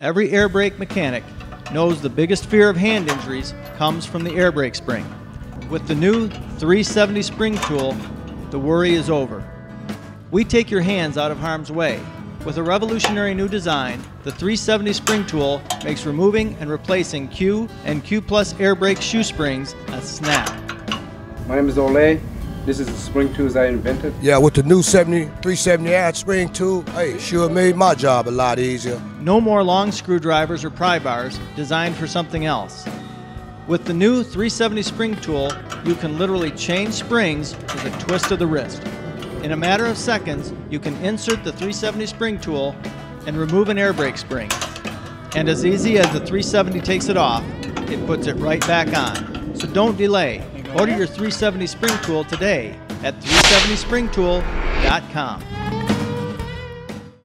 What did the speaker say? Every air brake mechanic knows the biggest fear of hand injuries comes from the air brake spring. With the new 370 Spring Tool, the worry is over. We take your hands out of harm's way. With a revolutionary new design, the 370 Spring Tool makes removing and replacing Q and Q Plus air brake shoe springs a snap. My name is Ole. This is the spring tools I invented. Yeah, with the new 370 Spring Tool, hey, sure made my job a lot easier. No more long screwdrivers or pry bars designed for something else. With the new 370 Spring Tool, you can literally change springs with a twist of the wrist. In a matter of seconds, you can insert the 370 Spring Tool and remove an air brake spring. And as easy as the 370 takes it off, it puts it right back on. So don't delay. Order your 370 Spring Tool today at 370springtool.com.